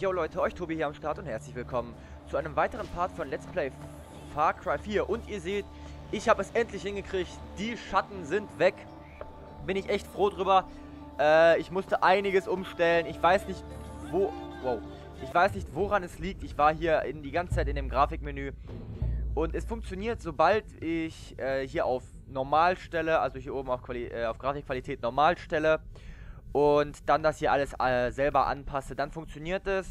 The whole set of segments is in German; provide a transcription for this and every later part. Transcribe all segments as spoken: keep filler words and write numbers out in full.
Yo Leute, euch Tobi hier am Start und herzlich willkommen zu einem weiteren Part von Let's Play Far Cry vier. Und ihr seht, ich habe es endlich hingekriegt, die Schatten sind weg. Bin ich echt froh drüber. Äh, ich musste einiges umstellen. Ich weiß nicht, wo... Wow. Ich weiß nicht, woran es liegt. Ich war hier in, die ganze Zeit in dem Grafikmenü. Und es funktioniert, sobald ich äh, hier auf Normal stelle, also hier oben auf, Quali äh, auf Grafikqualität Normal stelle und dann das hier alles äh, selber anpasse, dann funktioniert es.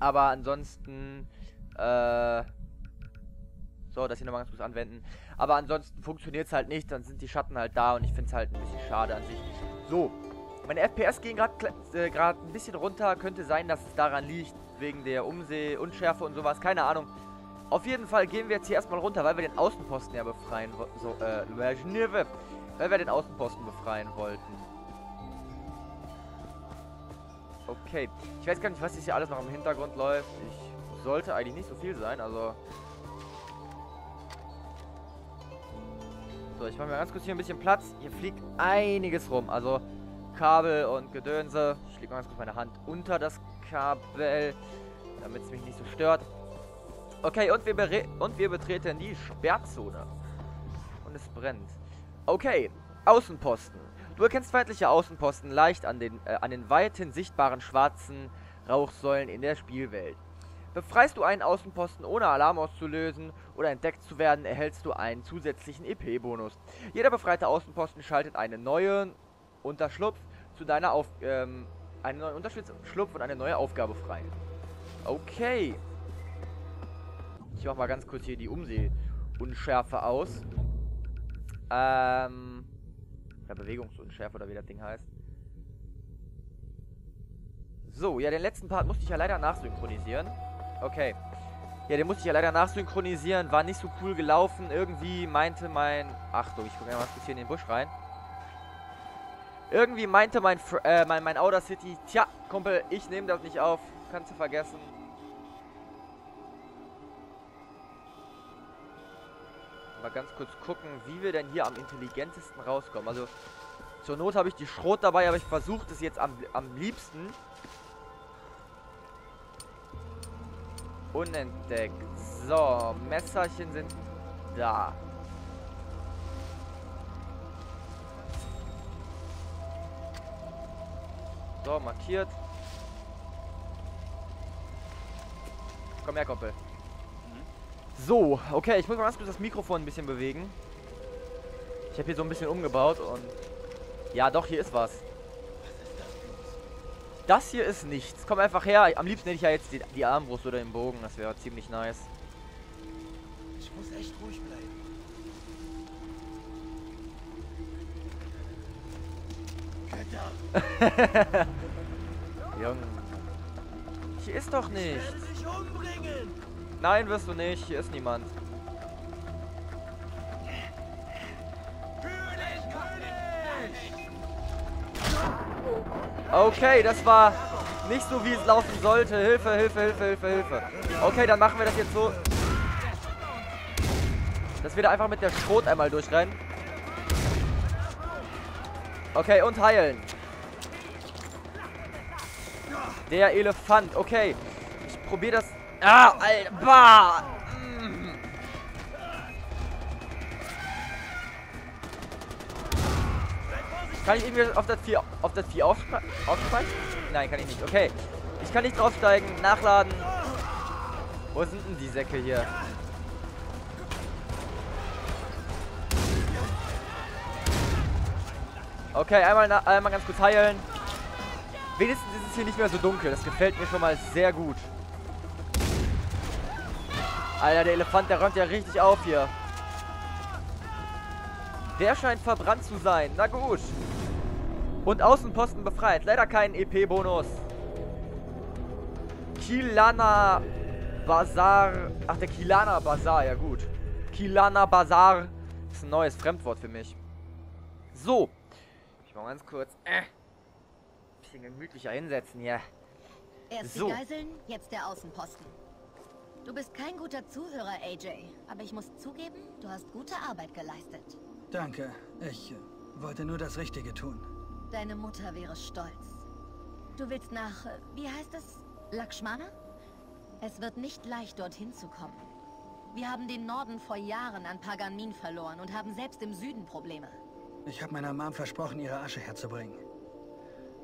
Aber ansonsten, äh, so, das hier nochmal ganz kurz anwenden. Aber ansonsten funktioniert es halt nicht, dann sind die Schatten halt da und ich finde es halt ein bisschen schade an sich. So, meine F P S gehen gerade äh, ein bisschen runter, könnte sein, dass es daran liegt, wegen der Umseh Unschärfe und sowas, keine Ahnung. Auf jeden Fall gehen wir jetzt hier erstmal runter, weil wir den Außenposten ja befreien wollten. So, äh, weil wir den Außenposten befreien wollten. Okay. Ich weiß gar nicht, was jetzt hier alles noch im Hintergrund läuft. Ich sollte eigentlich nicht so viel sein, also. So, ich mache mir ganz kurz hier ein bisschen Platz. Hier fliegt einiges rum. Also Kabel und Gedönse. Ich lege mal ganz kurz meine Hand unter das Kabel, damit es mich nicht so stört. Okay, und wir, und wir betreten die Sperrzone. Und es brennt. Okay, Außenposten. Du erkennst feindliche Außenposten leicht an den, äh, an den weithin sichtbaren schwarzen Rauchsäulen in der Spielwelt. Befreist du einen Außenposten, ohne Alarm auszulösen oder entdeckt zu werden, erhältst du einen zusätzlichen E P-Bonus. Jeder befreite Außenposten schaltet einen neuen Unterschlupf zu deiner Auf ähm, einen neuen Unterschlupf und eine neue Aufgabe frei. Okay. Ich mach mal ganz kurz hier die Umseh-Unschärfe aus. Ähm. Oder Bewegungsunschärfe oder wie das Ding heißt. So, ja, den letzten Part musste ich ja leider nachsynchronisieren. Okay. Ja, den musste ich ja leider nachsynchronisieren. War nicht so cool gelaufen. Irgendwie meinte mein... Achtung, ich gucke mal kurz hier in den Busch rein. Irgendwie meinte mein, äh, mein, mein Outer City... Tja, Kumpel, ich nehme das nicht auf. Kannst du vergessen. Mal ganz kurz gucken, wie wir denn hier am intelligentesten rauskommen. Also zur Not habe ich die Schrot dabei, aber ich versuche das jetzt am, am liebsten unentdeckt. So, Messerchen sind da. So, markiert. Komm her, Kumpel. So, okay, ich muss mal ganz kurz das Mikrofon ein bisschen bewegen. Ich habe hier so ein bisschen umgebaut und... Ja, doch, hier ist was. Das hier ist nichts. Komm einfach her. Am liebsten hätte ich ja jetzt die, die Armbrust oder den Bogen. Das wäre ziemlich nice. Ich muss echt ruhig bleiben. Junge. Hier ist doch nichts. Ich werde dich umbringen. Nein, wirst du nicht. Hier ist niemand. Okay, das war nicht so, wie es laufen sollte. Hilfe, Hilfe, Hilfe, Hilfe, Hilfe. Okay, dann machen wir das jetzt so, dass wir da einfach mit der Schrot einmal durchrennen. Okay, und heilen. Der Elefant. Okay, ich probiere das... Ah, Alter. Mm. Kann ich irgendwie auf das Vieh, auf das Vieh aufsteigen? Nein, kann ich nicht. Okay. Ich kann nicht draufsteigen. Nachladen. Wo sind denn die Säcke hier? Okay, einmal, einmal ganz kurz heilen. Wenigstens ist es hier nicht mehr so dunkel. Das gefällt mir schon mal sehr gut. Alter, der Elefant, der räumt ja richtig auf hier. Der scheint verbrannt zu sein. Na gut. Und Außenposten befreit. Leider keinen E P-Bonus. Kilana Bazar. Ach, der Kilana Bazar. Ja gut. Kilana Bazar ist ein neues Fremdwort für mich. So. Ich mach mal ganz kurz. Äh, ein bisschen gemütlicher hinsetzen hier. Erst die Geiseln, jetzt der Außenposten. Du bist kein guter Zuhörer, A J, aber ich muss zugeben, du hast gute Arbeit geleistet. Danke, ich äh, wollte nur das Richtige tun. Deine Mutter wäre stolz. Du willst nach, äh, wie heißt es, Lakshmana? Es wird nicht leicht, dorthin zu kommen. Wir haben den Norden vor Jahren an Pagan Min verloren und haben selbst im Süden Probleme. Ich habe meiner Mom versprochen, ihre Asche herzubringen.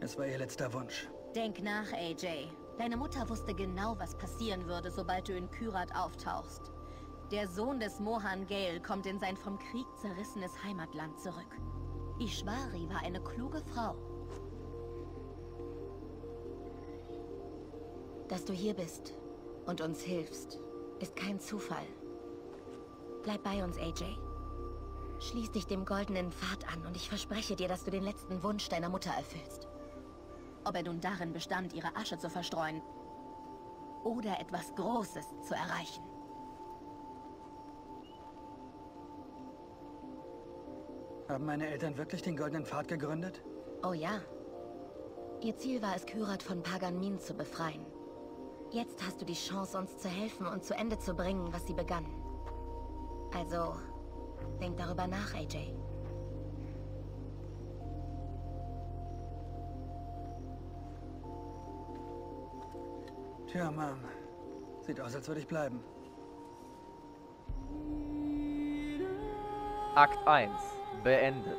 Es war ihr letzter Wunsch. Denk nach, A J. Deine Mutter wusste genau, was passieren würde, sobald du in Kyrat auftauchst. Der Sohn des Mohan Gale kommt in sein vom Krieg zerrissenes Heimatland zurück. Ishwari war eine kluge Frau. Dass du hier bist und uns hilfst, ist kein Zufall. Bleib bei uns, A J. Schließ dich dem goldenen Pfad an und ich verspreche dir, dass du den letzten Wunsch deiner Mutter erfüllst. Ob er nun darin bestand, ihre Asche zu verstreuen oder etwas Großes zu erreichen. Haben meine Eltern wirklich den goldenen Pfad gegründet? Oh ja. Ihr Ziel war es, Kyrat von Pagan Min zu befreien. Jetzt hast du die Chance, uns zu helfen und zu Ende zu bringen, was sie begannen. Also, denk darüber nach, A J. Tja, Mom. Sieht aus, als würde ich bleiben. Akt eins. Beendet.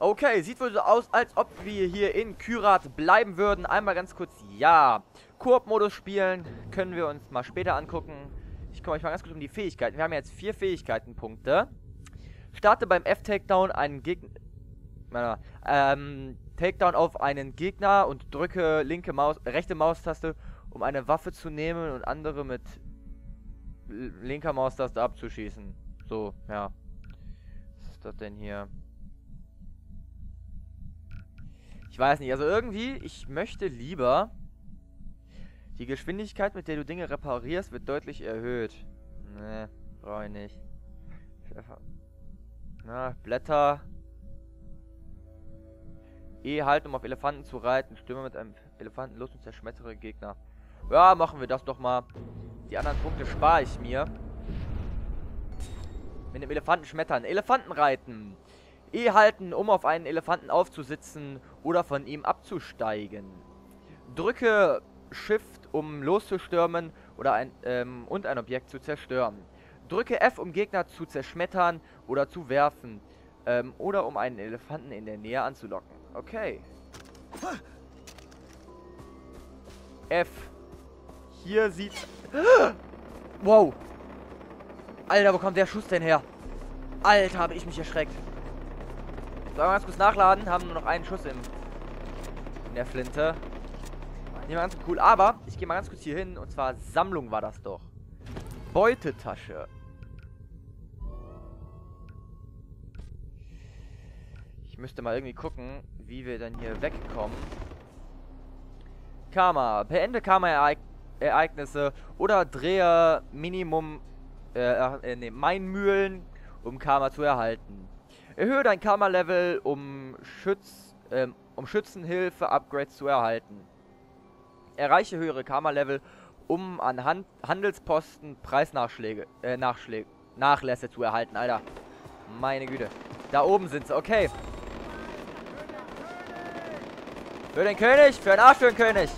Okay, sieht wohl so aus, als ob wir hier in Kyrat bleiben würden. Einmal ganz kurz, ja. Koop-Modus spielen können wir uns mal später angucken. Ich komme euch mal ganz kurz um die Fähigkeiten. Wir haben jetzt vier Fähigkeitenpunkte. Starte beim F-Takedown einen Gegner... Ähm... Takedown auf einen Gegner und drücke linke Maus, rechte Maustaste, um eine Waffe zu nehmen und andere mit linker Maustaste abzuschießen. So, ja. Was ist das denn hier? Ich weiß nicht, also irgendwie, ich möchte lieber... Die Geschwindigkeit, mit der du Dinge reparierst, wird deutlich erhöht. Ne, brauche ich nicht. Na, Blätter... E halt, um auf Elefanten zu reiten. Stürme mit einem Elefanten los und zerschmettere Gegner. Ja, machen wir das doch mal. Die anderen Punkte spare ich mir. Mit dem Elefanten schmettern. Elefanten reiten. E halten, um auf einen Elefanten aufzusitzen oder von ihm abzusteigen. Drücke Shift, um loszustürmen oder ein, ähm, und ein Objekt zu zerstören. Drücke F, um Gegner zu zerschmettern oder zu werfen. Ähm, oder um einen Elefanten in der Nähe anzulocken. Okay. F. Hier sieht's... Wow. Alter, wo kommt der Schuss denn her? Alter, habe ich mich erschreckt. So, ganz kurz nachladen. Haben nur noch einen Schuss in, in der Flinte. Nicht mal ganz cool. Aber ich gehe mal ganz kurz hier hin. Und zwar Sammlung war das doch. Beutetasche. Ich müsste mal irgendwie gucken, wie wir dann hier wegkommen. Karma. Beende Karma-Ereignisse oder drehe Minimum äh, äh, ne, Mainmühlen, um Karma zu erhalten. Erhöhe dein Karma-Level, um, Schütz, äh, um Schützenhilfe-Upgrades zu erhalten. Erreiche höhere Karma-Level, um an Han Handelsposten Preisnachschläge, äh, Nachschläge, Nachlässe zu erhalten. Alter, meine Güte. Da oben sind sie, okay. Für den König, für den Arsch, für den König.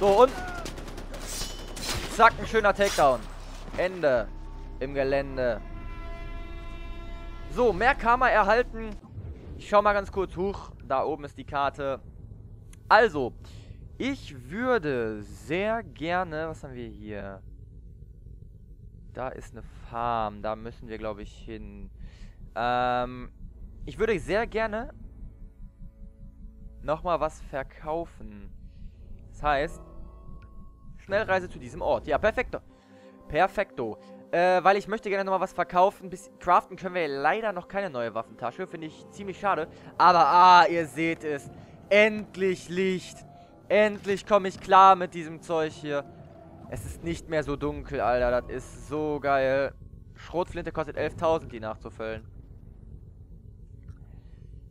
So, und zack, ein schöner Takedown. Ende im Gelände. So, mehr Karma erhalten. Ich schau mal ganz kurz hoch. Da oben ist die Karte. Also, ich würde sehr gerne... Was haben wir hier? Da ist eine Farm. Da müssen wir, glaube ich, hin... Ähm, ich würde sehr gerne nochmal was verkaufen. Das heißt, Schnellreise zu diesem Ort. Ja, perfekto. Perfekto. Äh, weil ich möchte gerne nochmal was verkaufen. Bis craften können wir leider noch keine neue Waffentasche. Finde ich ziemlich schade. Aber, ah, ihr seht es. Endlich Licht. Endlich komme ich klar mit diesem Zeug hier. Es ist nicht mehr so dunkel, Alter. Das ist so geil. Schrotflinte kostet elftausend, die nachzufüllen.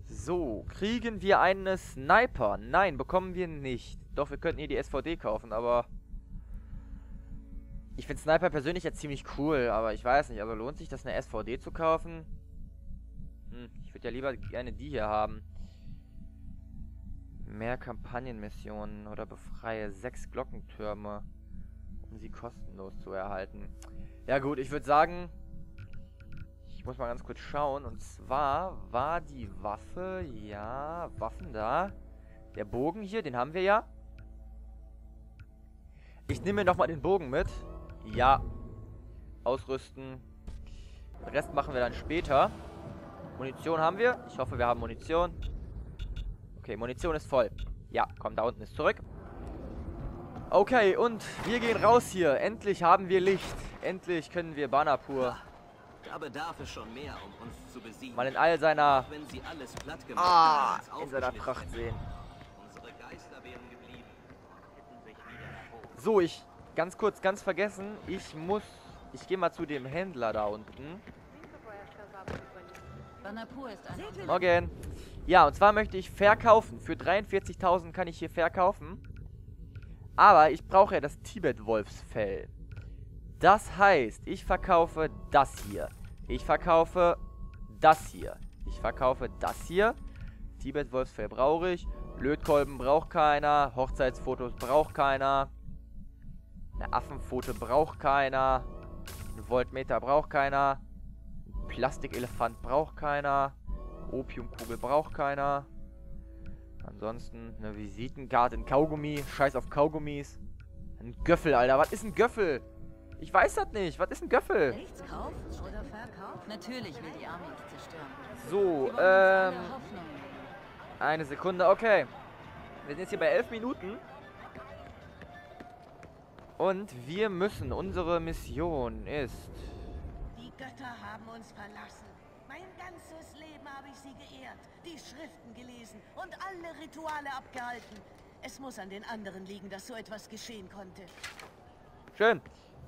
So, kriegen wir einen Sniper? Nein, bekommen wir nicht. Doch, wir könnten hier die S V D kaufen, aber... Ich finde Sniper persönlich ja ziemlich cool, aber ich weiß nicht, also lohnt sich das, eine S V D zu kaufen? Hm, ich würde ja lieber gerne die hier haben. Mehr Kampagnenmissionen oder befreie sechs Glockentürme, um sie kostenlos zu erhalten. Ja gut, ich würde sagen, ich muss mal ganz kurz schauen. Und zwar war die Waffe, ja, Waffen da. Der Bogen hier, den haben wir ja. Ich nehme mir nochmal den Bogen mit. Ja. Ausrüsten. Den Rest machen wir dann später. Munition haben wir. Ich hoffe, wir haben Munition. Okay, Munition ist voll. Ja, komm, da unten ist zurück. Okay, und wir gehen raus hier. Endlich haben wir Licht. Endlich können wir Banapur. Da bedarf es schon mehr, um uns zu besiegen. Mal in all seiner... Wenn sie alles platt gemacht ah, haben, in seiner Pracht sehen. Unsere Geister wären geblieben. Hätten sich wieder erholt. So, ich... Ganz kurz, ganz vergessen. Ich muss... Ich gehe mal zu dem Händler da unten. Banapur ist ein... Morgen. Ja, und zwar möchte ich verkaufen. Für dreiundvierzigtausend kann ich hier verkaufen. Aber ich brauche ja das Tibet-Wolfsfell. Das heißt, ich verkaufe das hier. Ich verkaufe das hier. Ich verkaufe das hier. Tibet-Wolfsfell brauche ich. Lötkolben braucht keiner. Hochzeitsfotos braucht keiner. Eine Affenpfote braucht keiner. Ein Voltmeter braucht keiner. Ein Plastikelefant braucht keiner. Opiumkugel braucht keiner. Ansonsten eine Visitenkarte, ein Kaugummi. Scheiß auf Kaugummis. Ein Göffel, Alter. Was ist ein Göffel? Ich weiß das nicht. Was ist ein Göffel? Nichts kauft oder verkauft? Natürlich will die Armee zerstören. So, ähm... eine Sekunde, okay. Wir sind jetzt hier bei elf Minuten. Und wir müssen... Unsere Mission ist... Die Götter haben uns verlassen. Mein ganzes Leben habe ich sie geehrt, die Schriften gelesen und alle Rituale abgehalten. Es muss an den anderen liegen, dass so etwas geschehen konnte. Schön.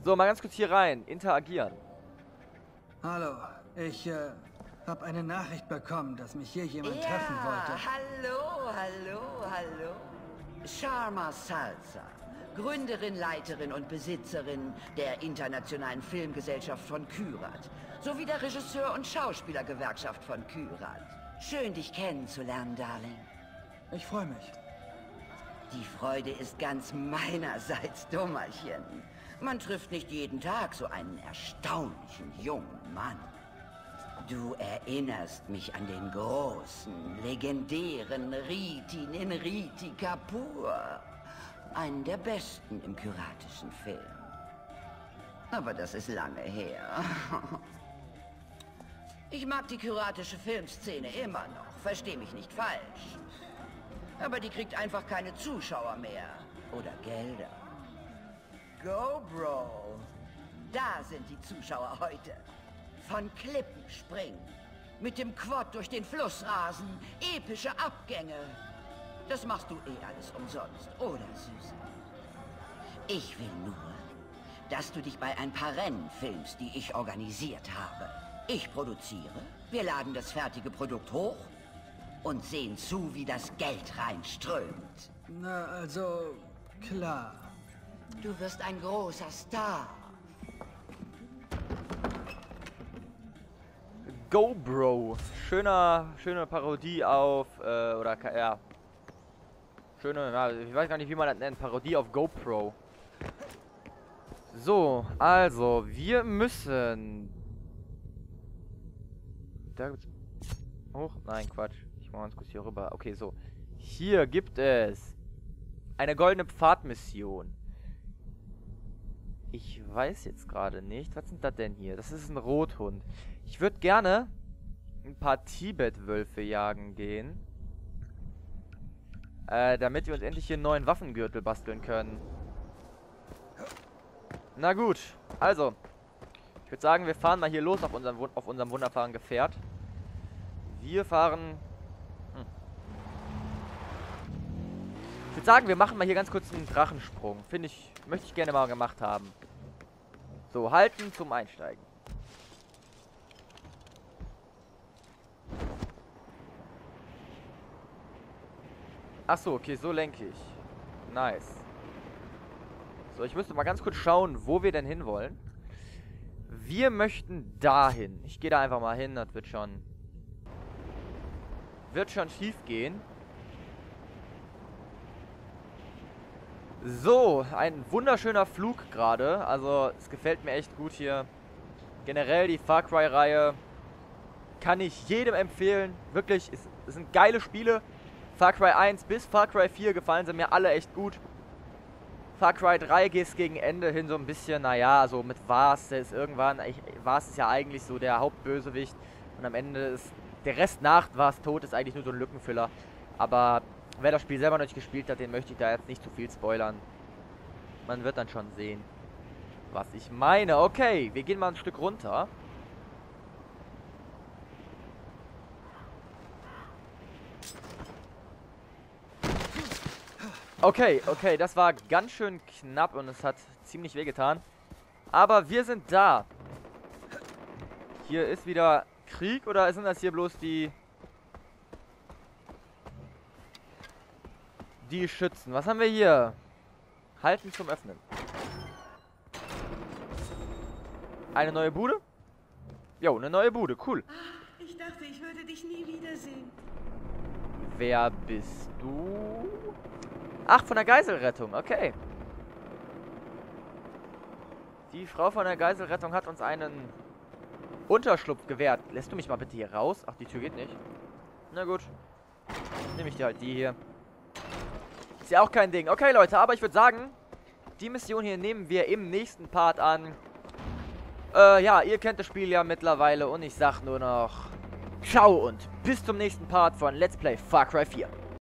So, mal ganz kurz hier rein. Interagieren. Hallo, ich äh, habe eine Nachricht bekommen, dass mich hier jemand ja, treffen wollte. Hallo, hallo, hallo. Sharma Salsa, Gründerin, Leiterin und Besitzerin der Internationalen Filmgesellschaft von Kyrat, sowie der Regisseur- und Schauspielergewerkschaft von Kyrat. Schön, dich kennenzulernen, Darling. Ich freue mich. Die Freude ist ganz meinerseits, Dummerchen. Man trifft nicht jeden Tag so einen erstaunlichen jungen Mann. Du erinnerst mich an den großen, legendären Ritin in Ritika Pur. Einen der besten im kyratischen Film. Aber das ist lange her. Ich mag die kyratische Filmszene immer noch, versteh mich nicht falsch. Aber die kriegt einfach keine Zuschauer mehr. Oder Gelder. Go, Bro! Da sind die Zuschauer heute. Von Klippen springen, mit dem Quad durch den Fluss rasen, epische Abgänge. Das machst du eh alles umsonst, oder, Süße? Ich will nur, dass du dich bei ein paar Rennen filmst, die ich organisiert habe. Ich produziere, wir laden das fertige Produkt hoch und sehen zu, wie das Geld reinströmt. Na, also, klar. Du wirst ein großer Star. Go, Bro. Schöner, schöne Parodie auf, äh, oder, ja. Schöne, na, ich weiß gar nicht, wie man das nennt. Parodie auf GoPro. So, also, wir müssen... Da gibt's... Hoch? Nein, Quatsch. Ich mach uns kurz hier rüber. Okay, so. Hier gibt es... eine goldene Pfadmission. Ich weiß jetzt gerade nicht. Was sind das denn hier? Das ist ein Rothund. Ich würde gerne ein paar Tibet-Wölfe jagen gehen. Äh, damit wir uns endlich hier einen neuen Waffengürtel basteln können. Na gut. Also. Ich würde sagen, wir fahren mal hier los auf unserem, auf unserem wunderbaren Gefährt. Wir fahren... Hm. Ich würde sagen, wir machen mal hier ganz kurz einen Drachensprung. Finde ich... Möchte ich gerne mal gemacht haben. So, halten zum Einsteigen. Achso, okay, so lenke ich. Nice. So, ich müsste mal ganz kurz schauen, wo wir denn hinwollen. Wir möchten dahin. Ich gehe da einfach mal hin, das wird schon... Wird schon schief gehen. So, ein wunderschöner Flug gerade. Also, es gefällt mir echt gut hier. Generell die Far Cry-Reihe kann ich jedem empfehlen. Wirklich, es, es sind geile Spiele. Far Cry eins bis Far Cry vier gefallen sie mir alle echt gut. Far Cry drei geht es gegen Ende hin so ein bisschen, naja, so mit Vaas, der ist irgendwann, ich, Vaas ist ja eigentlich so der Hauptbösewicht. Und am Ende ist der Rest nach Vaas tot, ist eigentlich nur so ein Lückenfüller. Aber wer das Spiel selber noch nicht gespielt hat, den möchte ich da jetzt nicht zu viel spoilern. Man wird dann schon sehen, was ich meine. Okay, wir gehen mal ein Stück runter. Okay, okay, das war ganz schön knapp und es hat ziemlich wehgetan. Aber wir sind da. Hier ist wieder Krieg oder sind das hier bloß die... Die Schützen. Was haben wir hier? Halten zum Öffnen. Eine neue Bude? Jo, eine neue Bude, cool. Ach, ich dachte, ich würde dich nie wiedersehen. Wer bist du? Ach, von der Geiselrettung, okay. Die Frau von der Geiselrettung hat uns einen Unterschlupf gewährt. Lässt du mich mal bitte hier raus? Ach, die Tür geht nicht. Na gut. Nehme ich dir halt die hier. Ist ja auch kein Ding. Okay, Leute, aber ich würde sagen, die Mission hier nehmen wir im nächsten Part an. Äh, ja, ihr kennt das Spiel ja mittlerweile und ich sag nur noch ciao und bis zum nächsten Part von Let's Play Far Cry vier.